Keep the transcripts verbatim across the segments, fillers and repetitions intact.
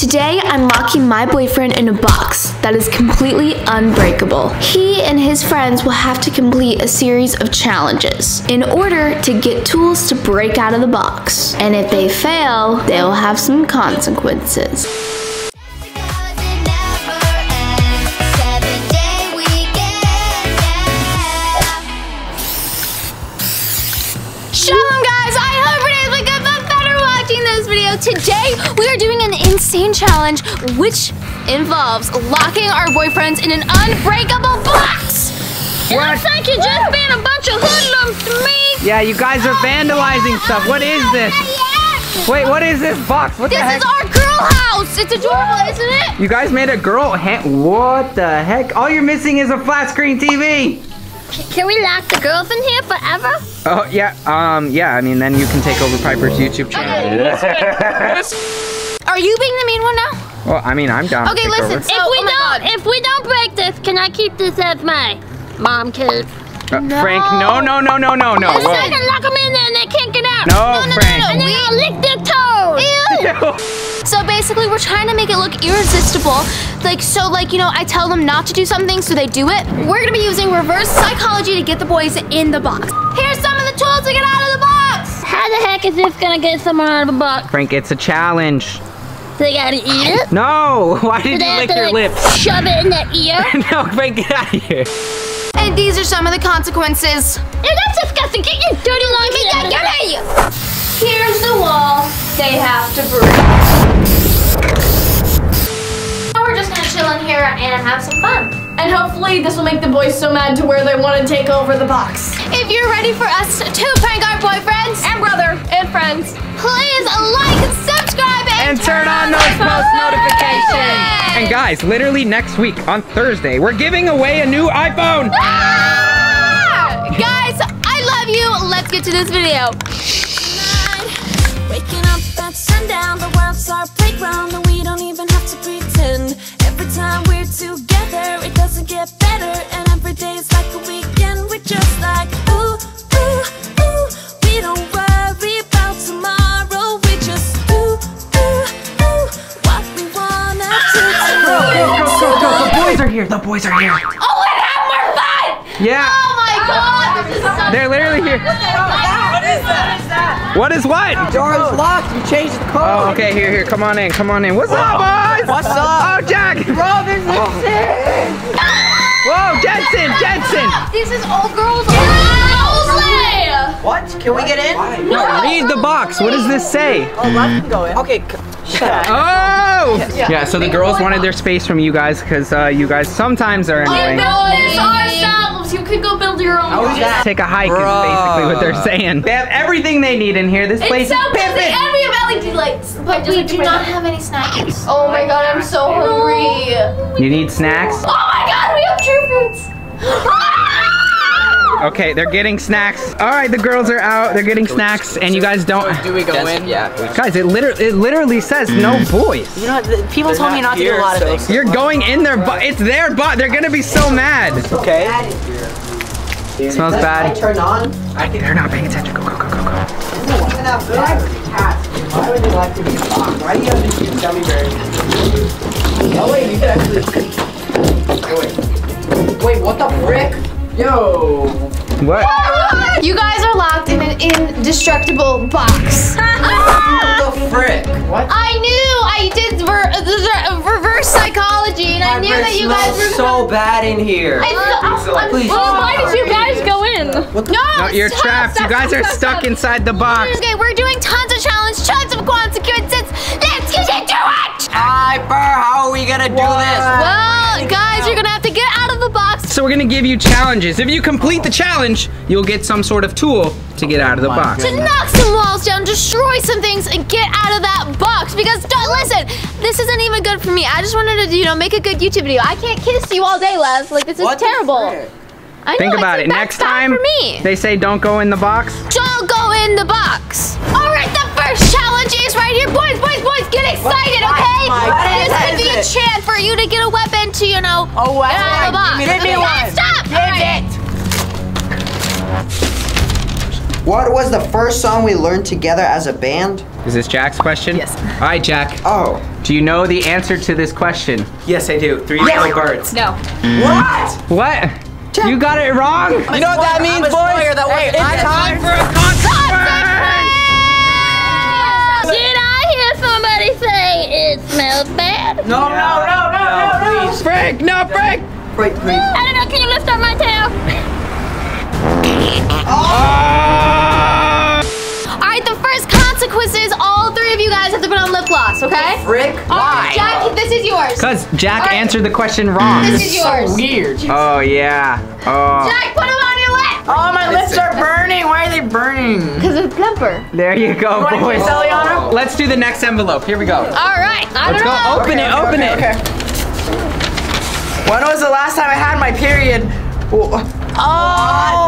Today, I'm locking my boyfriend in a box that is completely unbreakable. He and his friends will have to complete a series of challenges in order to get tools to break out of the box. And if they fail, they will have some consequences. Today, we are doing an insane challenge which involves locking our boyfriends in an unbreakable box! What? Looks like you just Woo! been a bunch of hoodlums to me! Yeah, you guys are oh, vandalizing yeah. stuff. What is this? Yeah, yeah. Wait, what is this box? What this the heck? This is our girl house! It's adorable, Woo! isn't it? You guys made a girl hand. What the heck? All you're missing is a flat screen T V! Can we lock the girls in here forever? Oh, yeah, um, yeah, I mean, then you can take over Piper's YouTube channel. Okay, are you being the mean one now? Well, I mean, I'm down Okay, to take listen, over. So, if, we oh don't, if we don't break this, can I keep this as my mom cave? Uh, no. Frank, no, no, no, no, no, no. Listen, I can lock them in there and they can't get out. No, no, no Frank. No, no, no. And they're gonna lick their toes. Ew. So basically, we're trying to make it look irresistible. Like, so like, you know, I tell them not to do something, so they do it. We're gonna be using reverse psychology to get the boys in the box. Here's some of the tools to get out of the box. How the heck is this gonna get someone out of the box? Frank, it's a challenge. They gotta eat it? No, why did so you lick to, your like, lips? Shove it in the ear? No, Frank, get out of here. And these are some of the consequences. Ew, that's disgusting. Get your dirty laundry out of that. Here's the wall they have to break. In here and have some fun. And hopefully this will make the boys so mad to where they want to take over the box. If you're ready for us to prank our boyfriends and brother and friends, please like, subscribe, and, and turn, turn on, on those post notifications. And guys, literally next week on Thursday, we're giving away a new iPhone. Ah! Guys, I love you. Let's get to this video. Waking up at sundown, the world's our playground, and we don't even have to pretend. Every time we're together, it doesn't get better, and every day is like a weekend. We're just like, ooh, ooh, ooh. We don't worry about tomorrow. We just, ooh, ooh, ooh. What we wanna do tomorrow. Go, go, go, go, go. The boys are here. The boys are here. Oh, and have more fun. Yeah. Oh my God. This is so They're literally here. What is that? What is what? The door is locked. You changed the code. Oh, okay. Here, here. Come on in. Come on in. What's up, boys? What's up? Oh, Jack. Bro, there's oh. Whoa, Jentzen, Jentzen. This is old girls. What? Can we get in? No, no. Read the box. What does this say? Oh, let them go in. Okay. Oh. Yeah. yeah. So the girls wanted their space from you guys because uh, you guys sometimes are annoying. You could go build your own. Oh, yeah. Take a hike Bruh. is basically what they're saying. They have everything they need in here. This place it's so is pimping. And we have L E D lights, but we do not have any snacks. Oh my God, I'm so hungry. No. You need snacks? Oh my God, we have true fruits. Okay, they're getting snacks. All right, the girls are out. They're getting snacks, and you guys don't. So do we go yes, in? Yeah. Guys, it literally, it literally says mm. no boys. You know, people they're told not me not here, to do a lot so of things. You're going in their butt. It's their butt. They're gonna be so mad. Okay. It smells Does bad. Turn on? I, they're not paying attention. Go, go, go, go, go. Why would they like to be locked? Why do you have to use gummy bears? No way, you can actually. Wait. Wait, what the frick? Yo. What? You guys are locked in an indestructible box. What the frick? What? I knew I did ver reverse psychology, and My I knew that you guys were so bad in here. I so, I'm, Please. Well, why did you guys go in? The, no, no, you're stop, trapped. Stop, you guys stop, are stuck stop. inside the box. Okay, we're doing tons of challenge, tons of consequences. Let's get into it. Piper, how are we gonna do what? this? Well, guys, you're gonna have to get out of the box. So we're gonna give you challenges. If you complete the challenge, you'll get some sort of tool to get out of the My box. Goodness. To knock some walls down, destroy some things, and get out of that box. Because don't listen, this isn't even good for me. I just wanted to, you know, make a good YouTube video. I can't kiss you all day, Lev. Like this is what terrible. Is I Think know, about it. Next time, for me. they say don't go in the box. Don't go in the box. All right, the first challenge is right here, boys, boys, boys. Get excited, what? okay? What? This could be a chance for you to get a weapon to, you know, oh, wow. get out of the box. Give me okay, one. Stop. Give all right. it. What was the first song we learned together as a band? Is this Jack's question? Yes. All right, Jack. Oh. Do you know the answer to this question? Yes, I do. Three yes. little birds. No. What? What? Jack. You got it wrong? I'm you know what that means, boys? That hey, it's time for a concert! Did I hear somebody say it smells bad? No, no, no, no, no, no. no. Frank, no, Frank. Frank, please. I don't know. Can you lift up my tail? Oh. All right, the first consequence is all three of you guys have to put on lip gloss, okay? Frick, why? Right, Jack, this is yours. Because Jack right. answered the question wrong. This is yours. So weird. Oh, yeah. Oh. Jack, put them on your lips. Oh, my lips are burning. Why are they burning? Because it's plumper. There you go, you boys. Oh. Let's do the next envelope. Here we go. All right. I Let's don't go. Know. Open okay, it. Open okay, it. Okay. When was the last time I had my period? Whoa. Oh,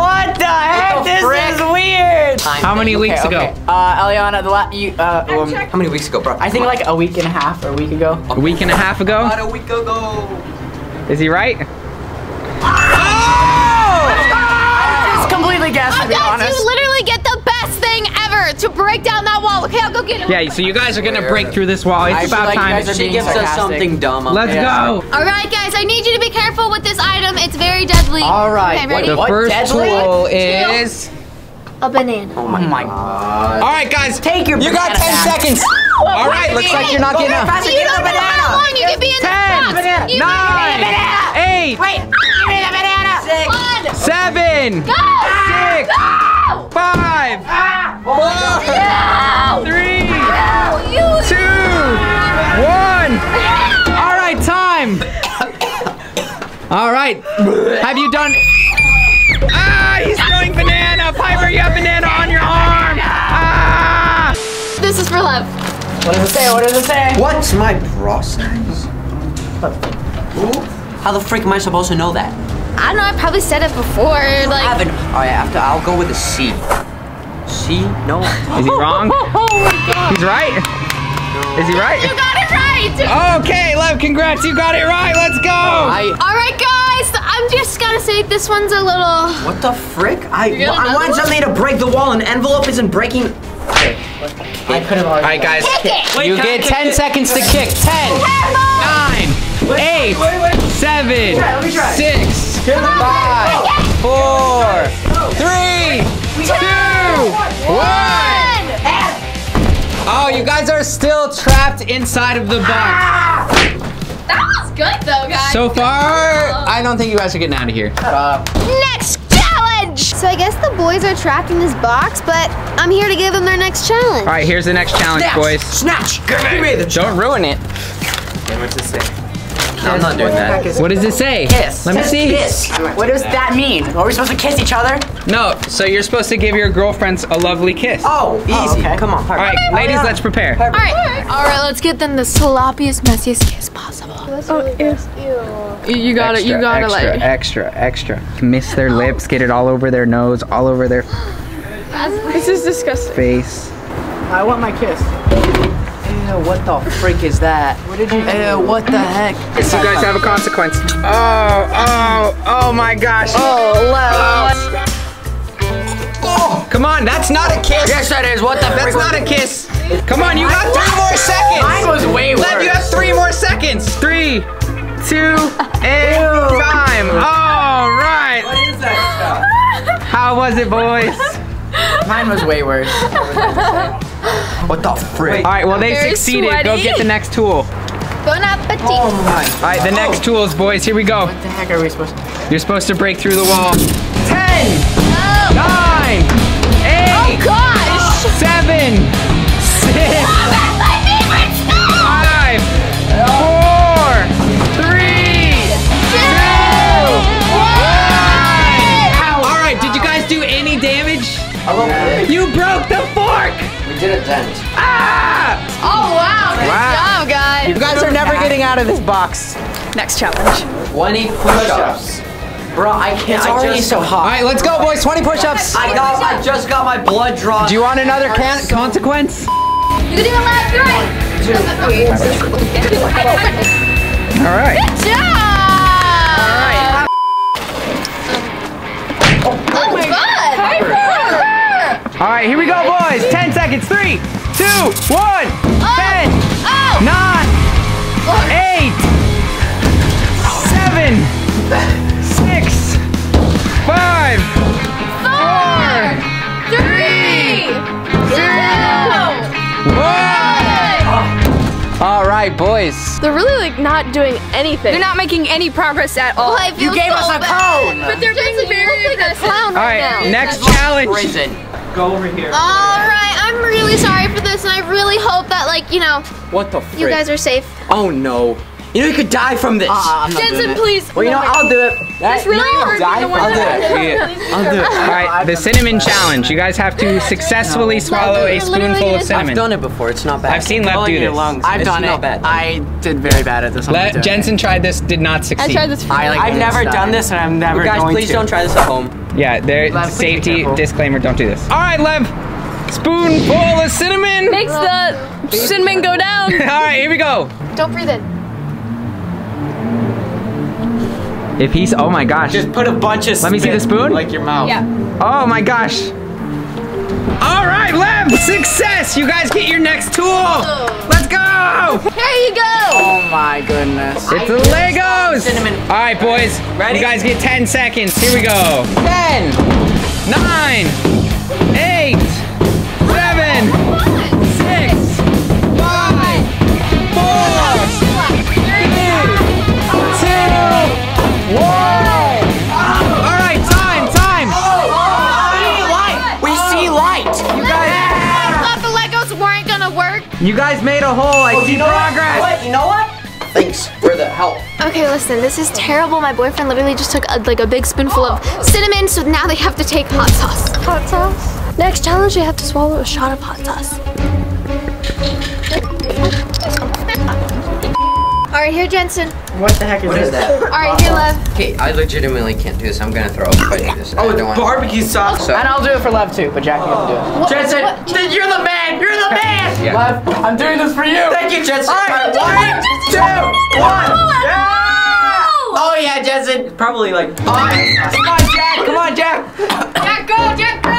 what the heck? What the this frick? Is weird. How many weeks okay, ago? Okay. Uh, Elliana, the last you. Uh, um, how many weeks ago, bro? I think like a week and a half or a week ago. A week and a half ago? About a week ago. Is he right? Oh! I just completely guessed. Oh, to be guys, honest. You literally get the best thing ever to break down that wall. Okay, I'll go get it. Yeah, so you guys are gonna break through this wall. It's I about like time. She gives sarcastic. Us something dumb. Up Let's yeah. go. All right, guys, I need you to be careful with this item. It's very deadly. All right, okay, ready? The what first deadly? Tool is a banana. Oh my, oh my God. God. All right, guys, take your. You banana got ten back. Seconds. No, all right, looks like you're not go getting up. You get don't know how long you can be in ten, the banana. You nine, banana. Eight. Wait, give me the banana. Six. One. Seven. Go. Six. Go. Five. Ah. Four. No. Three. No, you two. No. One. No. All right, time. All right, have you done? Ah, he's throwing banana. Piper, you have banana on your arm. Ah! This is for love. What does it say? What does it say? What's my bra size? How the frick am I supposed to know that? I don't know. I probably said it before. You like, haven't. All right, after I'll go with a C. C? No. Is he wrong? Oh my God. He's right. No. Is he right? You got it right. Okay, Lev, congrats. You got it right. Let's go. All right. All right, guys. I'm just gonna say this one's a little. What the frick? I I want something to break the wall. An envelope isn't breaking. Okay. I could have already. All right, guys. Kick you get ten seconds to kick. Ten. Nine. Eight. Seven. Six. Five. Four. Three. Two. One. Oh, you guys are still trapped inside of the box. That was good though, guys. So far, I don't think you guys are getting out of here. Uh, next challenge! So I guess the boys are trapped in this box, but I'm here to give them their next challenge. All right, here's the next challenge, snatch, boys. Snatch! Don't ruin it. What's it say? No, I'm not doing that. What does it say? Kiss. Let me see. Kiss. What does that mean? Are we supposed to kiss each other? No, so you're supposed to give your girlfriends a lovely kiss. Oh, easy. Oh, okay. Come on. All right, okay. Ladies, let's prepare. All right. All right, let's get them the sloppiest, messiest kiss possible. Oh, ew. You gotta, extra, you gotta extra, like. Extra, extra, extra. Miss their lips, get it all over their nose, all over their this is disgusting. Face. I want my kiss. What the freak is that? What did you do? Ew, what the heck? You guys have a consequence. Oh, oh, oh my gosh. Oh, love. Oh, come on, that's not a kiss. Yes, that is. What the freak? That's not a kiss. Come on, you got three more seconds. Mine was way worse. Lev, you have three more seconds. Three, two, and time. All right. What is that stuff? How was it, boys? Mine was way worse. What the frick? All right, well, they succeeded. Sweaty. Go get the next tool. Bon appetit. Oh my. All right, the oh. next tools, boys. Here we go. What the heck are we supposed to do? You're supposed to break through the wall. Ten. No. Nine. Eight. Oh, gosh. Seven. Six. Oh, that's my favorite stuff. Five. Four. Three. Two. One. All right, did you guys do any damage? You broke the fork! We did a dent. Ah! Oh, wow. Good wow. job, guys. You guys are never getting out of this box. Next challenge. twenty push-ups. Bro, I can't. It's already so hot. All right, let's go, boys. twenty push-ups. I got. I just got my blood drawn. Do you want another can consequence? You can do a last three. Two. All right. Good job. All All right, here we go, boys. Ten seconds. Three, two, one. Oh. Ten, oh. nine, oh. eight, seven, six, five, four, three, two, one. All right, boys. They're really like not doing anything. They're not making any progress at all. Well, you gave so us a bad. cone. But they're being very like aggressive. a clown right now. All right, now. next That's challenge. Prison. Go over here. All right, I'm really sorry for this, and I really hope that, like, you know, what the frick? You guys are safe. Oh no, you know you could die from this. Uh, Jentzen, please. Well, you know I'll do it. That's really hard. I'll do it. I'll do it. All right, the cinnamon challenge. You guys have to successfully swallow a spoonful of cinnamon. I've done it before. It's not bad. I've seen Lev do this. I've done it. I did very bad at this. Jentzen tried this, did not succeed. I tried this. I've never done this, and I'm never going to. Guys, please don't try this at home. Yeah, there. Safety disclaimer. Don't do this. All right, Lev. Spoonful of cinnamon. Makes the cinnamon go down. All right, here we go. Don't breathe in. If he's, oh my gosh. Just put a bunch of. Let me see the spoon. Like your mouth. Yeah. Oh my gosh. All right, Lev. Success. You guys get your next tool. Let's go. Here you go. Oh my goodness. It's the Legos. Cinnamon. All right, boys. Ready? You guys get ten seconds. Here we go. Ten, nine, eight, seven, six, five, four, three, two, one. All right, time, time. We see light. You guys. I thought the Legos weren't gonna work. You guys made a hole. I see progress. You know what? Thanks for the help. Okay, listen, this is terrible. My boyfriend literally just took a, like a big spoonful of cinnamon, so now they have to take hot sauce. Hot sauce? Next challenge, they have to swallow a shot of hot sauce. All right, here, Jentzen. What the heck is what this? What is that? All right, here, Lev. Okay, I legitimately can't do this. I'm gonna throw up if I do this. Oh, it's barbecue sauce. So. And I'll do it for Lev too, but Jackie doesn't do it. What, Jentzen, what? You're the man. You're the man. Yeah. Lev, I'm doing this for you. Thank you, Jentzen. All right, All right one, two, one. Yeah! Oh yeah, Jentzen. Probably like. Oh, come on, Jack. Come on, Jack. Jack, go, Jack, go.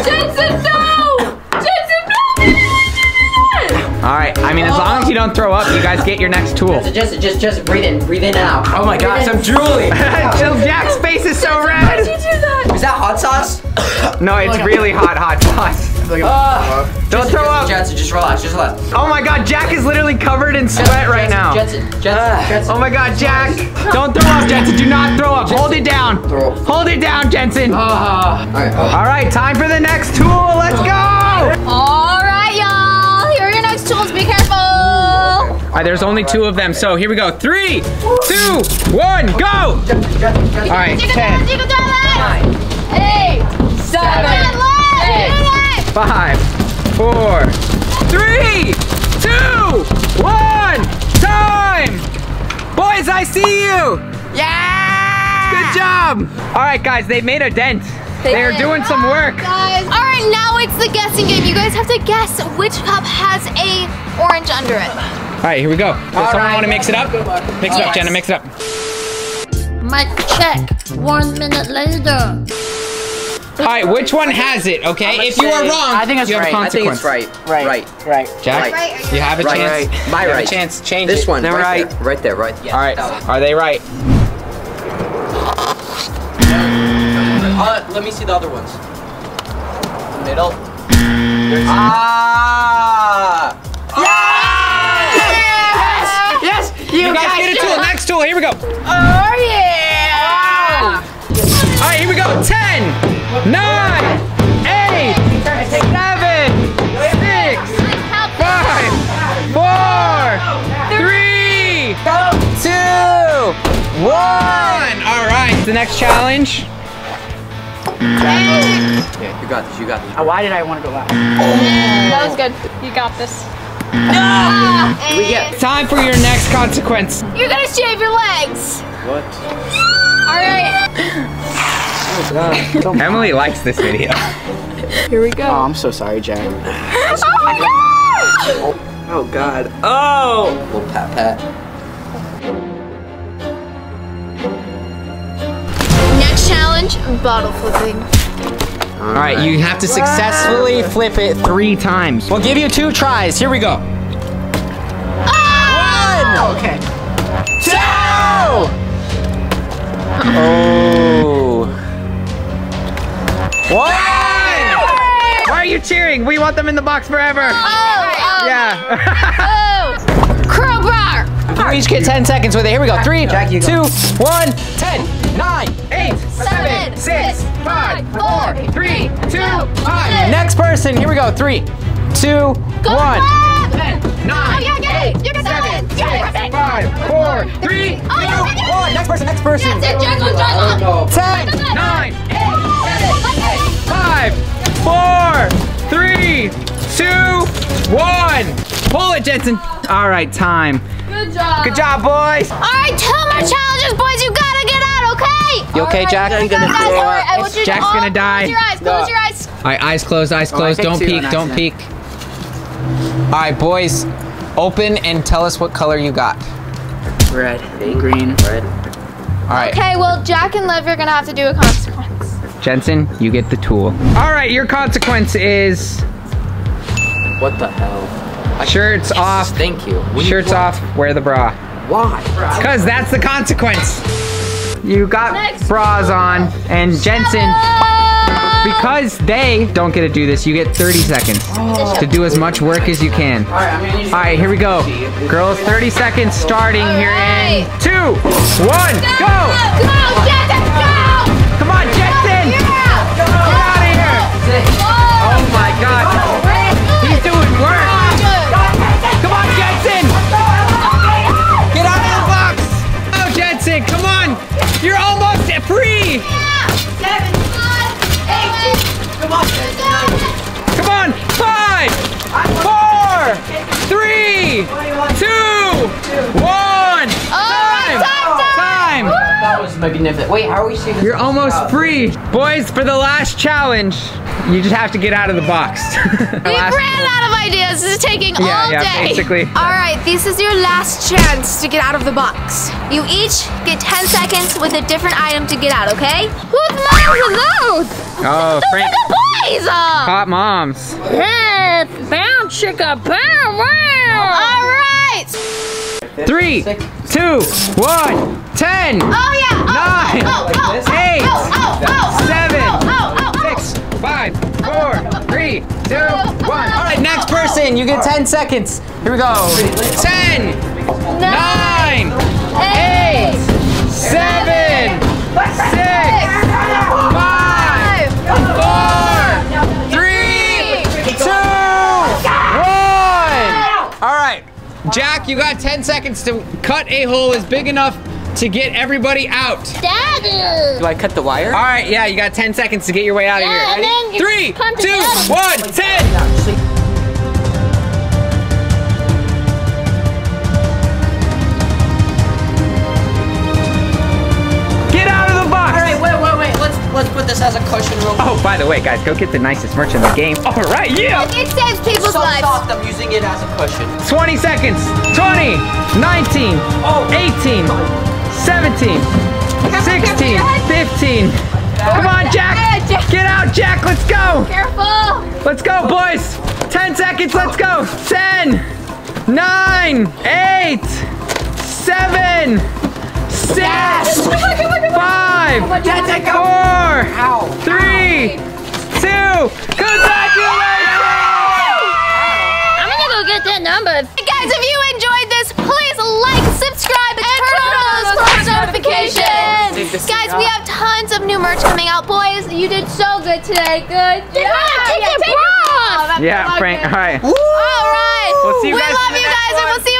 Jentzen, no. Jentzen, no. All right, I mean, as long as you don't throw up, you guys get your next tool. Just, just, just, just breathe in, breathe in and out. Oh my gosh, I'm drooling. Jack's face is so red. Why'd you do that? Is that hot sauce? No, it's really hot, hot sauce. Uh, don't throw up. Jentzen, just relax, just relax. Oh my God, Jack is literally covered in sweat right now. Jentzen, Jentzen, Jentzen. Oh my God, Jack. Don't throw up, Jentzen, do not throw up. Hold it down. Hold it down, Jentzen. All right, time for the next tool, let's go. All right, y'all. Tools, be careful. All right, there's only two of them, so here we go. Three, two, one, go. All right, ten, nine, eight, seven, six, five, four, three, two, one, time. Boys, I see you. Yeah. Good job. All right, guys, they made a dent. They, they are doing some work. Guys. All right, now it's the guessing game. You guys have to guess which cup has a orange under it. All right, here we go. Does All someone right. want to mix it up? Mix yes. it up, Jenna, mix it up. Mic check, one minute later. All right, which one has it, okay? If you are wrong, I think it's you have right. a consequence. I think it's right, right, right. right. Jack, right. you have a right. chance. Right. My you have right. a chance, change this it. one, They're right, right there, right there. Right. Yes, All right, are they right? Uh, let me see the other ones. Middle. There's ah! Yeah! Yes! Yes! You, you guys get it to the next tool. Here we go. Oh yeah! All right, here we go. Ten, nine, eight, seven, six, five, four, three, two, one. All right, the next challenge. Yeah, you got this, you got this. Oh, why did I want to go last? Yeah, that was good. You got this. No! We get time for your next consequence. You're gonna shave your legs. What? All right. Oh, God. Emily likes this video. Here we go. Oh, I'm so sorry, Jack. Oh my God! Oh God. Oh! Little pat pat. Challenge, bottle flipping. All right, right, you have to successfully wow. flip it three times. We'll give you two tries. Here we go. Ah! One. Okay. Two. Oh. One. Ah! Why are you cheering? We want them in the box forever. Oh. oh yeah. oh. Crowbar. We each get ten seconds with it. Here we go. Three, Jackie, two, one, ten, nine, eight, seven, six, five, four, three, two, one. Next person. Here we go. Three, two, one, ten, nine, eight, seven, six, five, four, three, two, one. Next person. Next person. Ten, nine, eight, seven, six, five, four, three, two, one. Pull it, Jentzen. All right, time. Good job. Good job, boys. All right, two more challenges, boys. You gotta get out, okay? You okay, right, Jack? I'm gonna eyes, right, Jack's gonna die. Close your eyes. Close no. your eyes. All right, eyes closed. Eyes closed. Oh, don't peek. Don't peek. All right, boys. Open and tell us what color you got. Red. Green. Red. All right. Okay. Well, Jack and Lev are gonna have to do a consequence. Jentzen, you get the tool. All right, your consequence is. What the hell? Shirts yes, off. Thank you. What Shirts you off, wear the bra. Why? Because that's the consequence. You got Next. bras on, and Jentzen, because they don't get to do this, you get thirty seconds oh. to do as much work as you can. All right, All right here we go. Girls, thirty seconds starting right. here in two, one, go! Go, go, go Jentzen, go! Come on, Jentzen! Go, yeah. go. Get out of here! Whoa. Oh my God. Oh, he's doing work. Come on! You're almost free! Yeah! Seven, five, eight, come on! Come on! Five, four, three, two, one! Time! Time! That was magnificent. Wait, how are we seeing? You're almost free! Boys, for the last challenge, you just have to get out of the box. We ran out of ideas. This is taking yeah, all yeah, day. Basically. All right, this is your last chance to get out of the box. You each get ten seconds with a different item to get out, okay? Who's moms are those? Oh, those Frank. Are the boys! Hot moms. Yeah, bound chicka, bound, wow. All right. Three, two, one, ten. Oh, yeah. Oh, nine, oh, oh, eight, oh, oh, oh, seven, oh, oh, oh, oh, oh. six, Five, four, three, two, one. All right, next person, you get ten seconds. Here we go. Ten, nine, eight, seven, six, five, four, three, two, one. All right, Jack, you got ten seconds to cut a hole is big enough to get everybody out. Daddy. Do I cut the wire? All right, yeah, you got ten seconds to get your way out of yeah, here. Ready? Three, two, one, ten. Get out of the box. All right, wait, wait, wait. Let's let's put this as a cushion roll. Oh, by the way, guys, go get the nicest merch in the game. All right, yeah. It saves people's so lives. Stop them using it as a cushion. twenty seconds. twenty, nineteen, oh. eighteen. Oh. seventeen, sixteen, fifteen. Come on, Jack. Get out, Jack. Let's go. Careful. Let's go, boys. ten seconds. Let's go. ten, nine, eight, seven, six, five, four, three, two. Congratulations. I'm going to go get that number. Guys, if you enjoyed this, please like, subscribe, and turn on those post notifications. Guys, we have tons of new merch coming out. Boys, you did so good today. Good job. Yeah, take yeah, it, take it, bro. Yeah, Frank. All right. All right. We'll see you we guys love you guys, one. and we'll see you.